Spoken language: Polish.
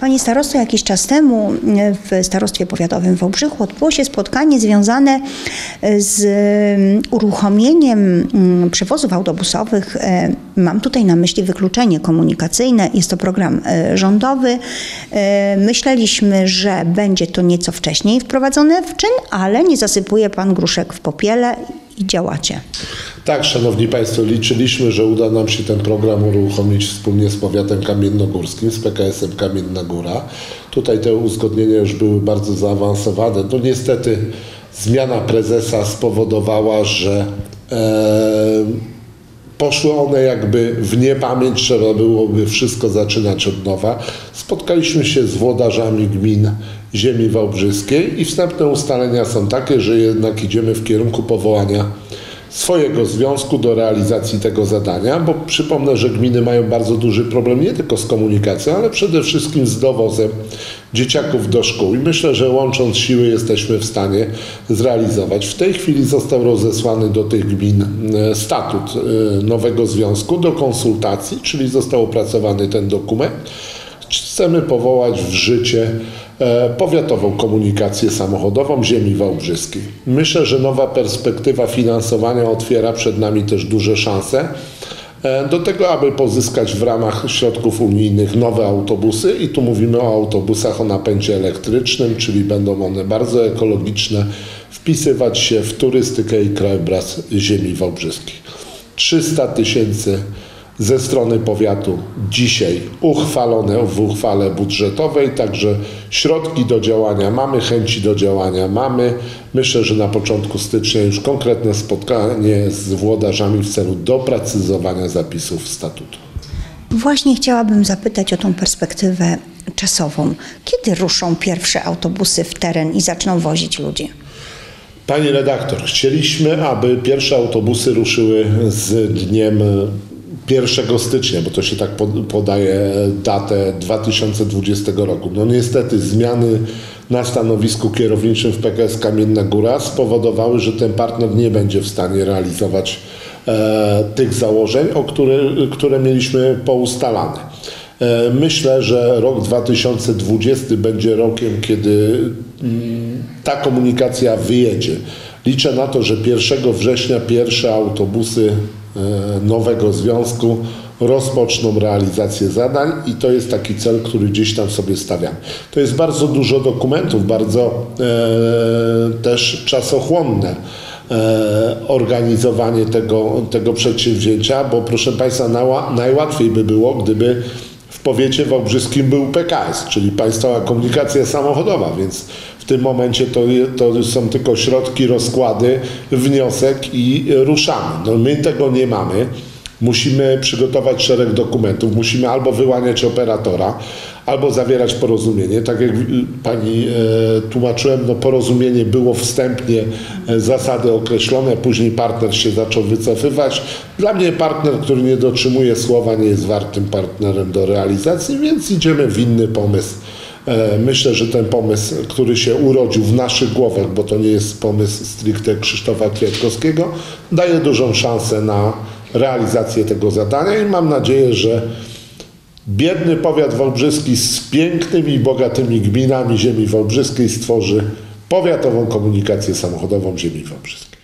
Pani starosto, jakiś czas temu w starostwie powiatowym w Wałbrzychu odbyło się spotkanie związane z uruchomieniem przewozów autobusowych. Mam tutaj na myśli wykluczenie komunikacyjne. Jest to program rządowy. Myśleliśmy, że będzie to nieco wcześniej wprowadzone w czyn, ale nie zasypuje pan gruszek w popiele i działacie. Tak, szanowni państwo, liczyliśmy, że uda nam się ten program uruchomić wspólnie z powiatem kamiennogórskim, z PKS-em Kamienna Góra. Tutaj te uzgodnienia już były bardzo zaawansowane. No niestety zmiana prezesa spowodowała, że poszły one jakby w niepamięć, trzeba byłoby wszystko zaczynać od nowa. Spotkaliśmy się z włodarzami gmin Ziemi Wałbrzyskiej i wstępne ustalenia są takie, że jednak idziemy w kierunku powołania swojego związku do realizacji tego zadania, bo przypomnę, że gminy mają bardzo duży problem nie tylko z komunikacją, ale przede wszystkim z dowozem dzieciaków do szkół i myślę, że łącząc siły jesteśmy w stanie zrealizować. W tej chwili został rozesłany do tych gmin statut nowego związku do konsultacji, czyli został opracowany ten dokument. Chcemy powołać w życie Powiatową Komunikację Samochodową Ziemi Wałbrzyskiej. Myślę, że nowa perspektywa finansowania otwiera przed nami też duże szanse do tego, aby pozyskać w ramach środków unijnych nowe autobusy i tu mówimy o autobusach o napędzie elektrycznym, czyli będą one bardzo ekologiczne, wpisywać się w turystykę i krajobraz Ziemi Wałbrzyskiej. 300 000 ze strony powiatu dzisiaj uchwalone w uchwale budżetowej, także środki do działania mamy, chęci do działania mamy. Myślę, że na początku stycznia już konkretne spotkanie z włodarzami w celu doprecyzowania zapisów statutu. Właśnie chciałabym zapytać o tą perspektywę czasową. Kiedy ruszą pierwsze autobusy w teren i zaczną wozić ludzi? Pani redaktor, chcieliśmy, aby pierwsze autobusy ruszyły z dniem 1 stycznia, bo to się tak podaje datę 2020 roku. No niestety zmiany na stanowisku kierowniczym w PKS Kamienna Góra spowodowały, że ten partner nie będzie w stanie realizować tych założeń, które mieliśmy poustalane. Myślę, że rok 2020 będzie rokiem, kiedy ta komunikacja wyjedzie. Liczę na to, że 1 września pierwsze autobusy nowego związku rozpoczną realizację zadań i to jest taki cel, który gdzieś tam sobie stawiamy. To jest bardzo dużo dokumentów, bardzo też czasochłonne organizowanie tego przedsięwzięcia, bo proszę państwa, najłatwiej by było, gdyby w powiecie wałbrzyskim był PKS, czyli Państwowa Komunikacja Samochodowa, więc w tym momencie to są tylko środki, rozkłady, wniosek i ruszamy. No my tego nie mamy. Musimy przygotować szereg dokumentów, musimy albo wyłaniać operatora, albo zawierać porozumienie. Tak jak pani tłumaczyłem, no porozumienie było wstępnie, zasady określone, później partner się zaczął wycofywać. Dla mnie partner, który nie dotrzymuje słowa, nie jest wartym partnerem do realizacji, więc idziemy w inny pomysł. Myślę, że ten pomysł, który się urodził w naszych głowach, bo to nie jest pomysł stricte Krzysztofa Kwiatkowskiego, daje dużą szansę na realizację tego zadania i mam nadzieję, że biedny powiat wałbrzyski z pięknymi i bogatymi gminami Ziemi Wałbrzyskiej stworzy Powiatową Komunikację Samochodową Ziemi Wałbrzyskiej.